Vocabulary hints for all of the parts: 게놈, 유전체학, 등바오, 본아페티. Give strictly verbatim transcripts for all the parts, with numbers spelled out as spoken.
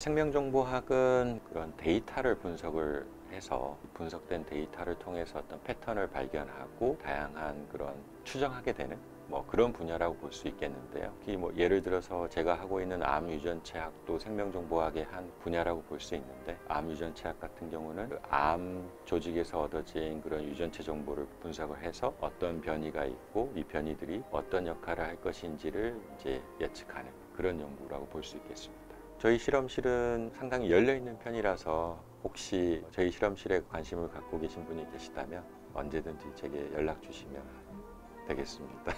생명정보학은 그런 데이터를 분석을 해서 분석된 데이터를 통해서 어떤 패턴을 발견하고 다양한 그런 추정하게 되는 뭐 그런 분야라고 볼 수 있겠는데요. 특히 뭐 예를 들어서 제가 하고 있는 암 유전체학도 생명정보학의 한 분야라고 볼 수 있는데, 암 유전체학 같은 경우는 그 암 조직에서 얻어진 그런 유전체 정보를 분석을 해서 어떤 변이가 있고 이 변이들이 어떤 역할을 할 것인지를 이제 예측하는 그런 연구라고 볼 수 있겠습니다. 저희 실험실은 상당히 열려있는 편이라서 혹시 저희 실험실에 관심을 갖고 계신 분이 계시다면 언제든지 제게 연락 주시면 되겠습니다.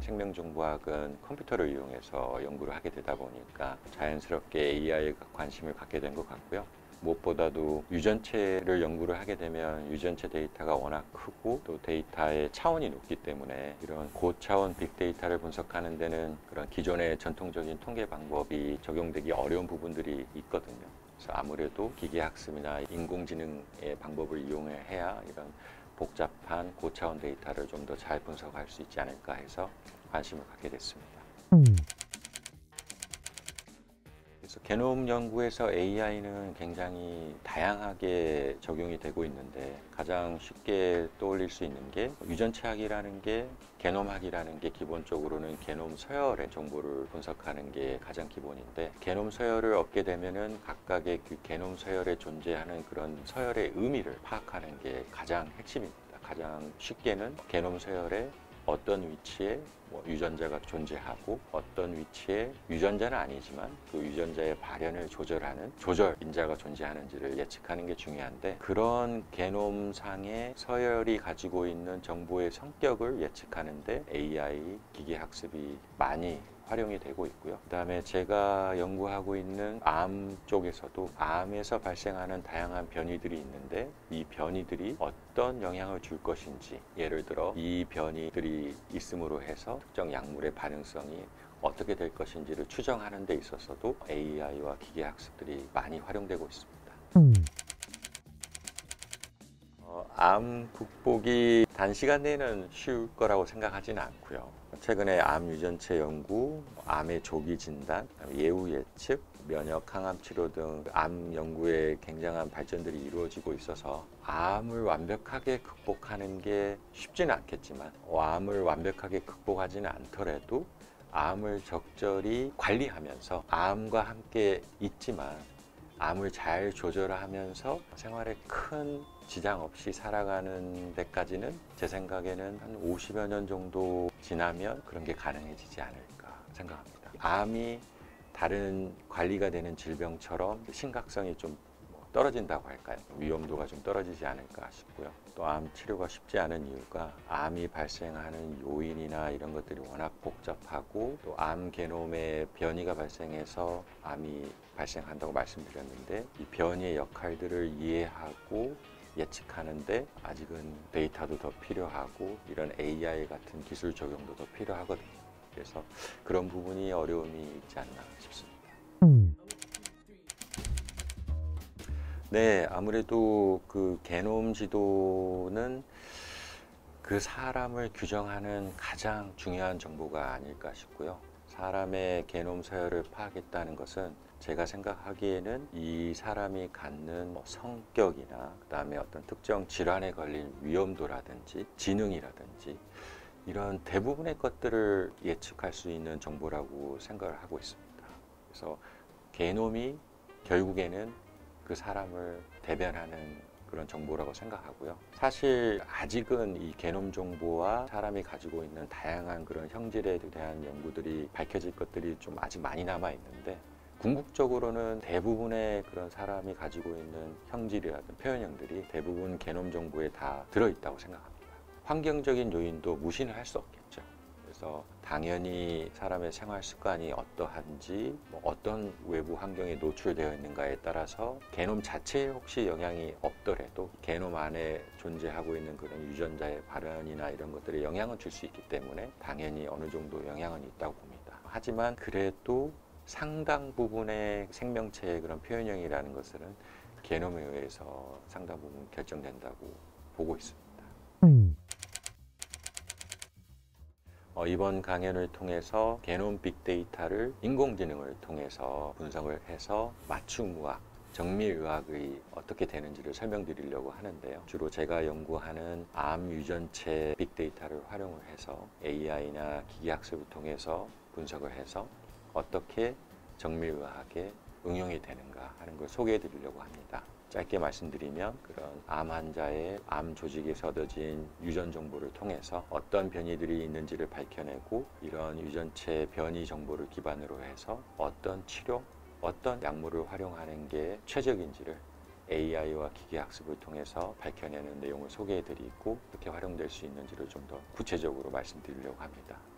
생명정보학은 컴퓨터를 이용해서 연구를 하게 되다 보니까 자연스럽게 에이아이에 관심을 갖게 된 것 같고요. 무엇보다도 유전체를 연구를 하게 되면 유전체 데이터가 워낙 크고 또 데이터의 차원이 높기 때문에 이런 고차원 빅데이터를 분석하는 데는 그런 기존의 전통적인 통계 방법이 적용되기 어려운 부분들이 있거든요. 그래서 아무래도 기계학습이나 인공지능의 방법을 이용해야 이런 복잡한 고차원 데이터를 좀 더 잘 분석할 수 있지 않을까 해서 관심을 갖게 됐습니다. 게놈 연구에서 에이아이는 굉장히 다양하게 적용이 되고 있는데, 가장 쉽게 떠올릴 수 있는 게 유전체학이라는 게, 게놈학이라는 게 기본적으로는 게놈 서열의 정보를 분석하는 게 가장 기본인데, 게놈 서열을 얻게 되면은 각각의 그 게놈 서열에 존재하는 그런 서열의 의미를 파악하는 게 가장 핵심입니다. 가장 쉽게는 게놈 서열의 어떤 위치에 유전자가 존재하고 어떤 위치에 유전자는 아니지만 그 유전자의 발현을 조절하는 조절인자가 존재하는지를 예측하는 게 중요한데, 그런 게놈상의 서열이 가지고 있는 정보의 성격을 예측하는데 에이아이 기계학습이 많이 활용이 되고 있고요. 그 다음에 제가 연구하고 있는 암 쪽에서도 암에서 발생하는 다양한 변이들이 있는데, 이 변이들이 어떤 영향을 줄 것인지, 예를 들어 이 변이들이 있음으로 해서 특정 약물의 반응성이 어떻게 될 것인지를 추정하는 데 있어서도 에이아이와 기계학습들이 많이 활용되고 있습니다. 음. 어, 암 극복이 단시간 내에는 쉬울 거라고 생각하지는 않고요. 최근에 암 유전체 연구, 암의 조기 진단, 예후 예측, 면역 항암 치료 등 암 연구에 굉장한 발전들이 이루어지고 있어서 암을 완벽하게 극복하는 게 쉽지는 않겠지만, 암을 완벽하게 극복하지는 않더라도 암을 적절히 관리하면서 암과 함께 있지만 암을 잘 조절하면서 생활에 큰 지장 없이 살아가는 데까지는 제 생각에는 한 오십여 년 정도 지나면 그런 게 가능해지지 않을까 생각합니다. 암이 다른 관리가 되는 질병처럼 심각성이 좀 떨어진다고 할까요? 위험도가 좀 떨어지지 않을까 싶고요. 또 암 치료가 쉽지 않은 이유가 암이 발생하는 요인이나 이런 것들이 워낙 복잡하고, 또 암 게놈의 변이가 발생해서 암이 발생한다고 말씀드렸는데, 이 변이의 역할들을 이해하고 예측하는데 아직은 데이터도 더 필요하고 이런 에이아이 같은 기술 적용도 더 필요하거든요. 그래서 그런 부분이 어려움이 있지 않나 싶습니다. 음. 네, 아무래도 그 게놈 지도는 그 사람을 규정하는 가장 중요한 정보가 아닐까 싶고요. 사람의 게놈 서열을 파악했다는 것은 제가 생각하기에는 이 사람이 갖는 뭐 성격이나 그 다음에 어떤 특정 질환에 걸린 위험도라든지 지능이라든지 이런 대부분의 것들을 예측할 수 있는 정보라고 생각을 하고 있습니다. 그래서 게놈이 결국에는 그 사람을 대변하는 그런 정보라고 생각하고요. 사실 아직은 이 게놈 정보와 사람이 가지고 있는 다양한 그런 형질에 대한 연구들이 밝혀질 것들이 좀 아직 많이 남아 있는데, 궁극적으로는 대부분의 그런 사람이 가지고 있는 형질이라든 표현형들이 대부분 게놈 정보에 다 들어있다고 생각합니다. 환경적인 요인도 무시는 할 수 없겠죠. 그래서 당연히 사람의 생활 습관이 어떠한지, 뭐 어떤 외부 환경에 노출되어 있는가에 따라서 게놈 자체에 혹시 영향이 없더라도 게놈 안에 존재하고 있는 그런 유전자의 발현이나 이런 것들에 영향을 줄 수 있기 때문에 당연히 어느 정도 영향은 있다고 봅니다. 하지만 그래도 상당 부분의 생명체의 그런 표현형이라는 것은 게놈에 의해서 상당 부분 결정된다고 보고 있습니다. 어, 이번 강연을 통해서 게놈 빅데이터를 인공지능을 통해서 분석을 해서 맞춤의학, 정밀의학이 어떻게 되는지를 설명드리려고 하는데요. 주로 제가 연구하는 암 유전체 빅데이터를 활용을 해서 에이아이나 기계학습을 통해서 분석을 해서 어떻게 정밀의학에 응용이 되는가 하는 걸 소개해 드리려고 합니다. 짧게 말씀드리면 그런 암 환자의 암 조직에 서더진 유전 정보를 통해서 어떤 변이들이 있는지를 밝혀내고 이런 유전체 변이 정보를 기반으로 해서 어떤 치료, 어떤 약물을 활용하는 게 최적인지를 에이아이와 기계학습을 통해서 밝혀내는 내용을 소개해드리고 어떻게 활용될 수 있는지를 좀 더 구체적으로 말씀드리려고 합니다.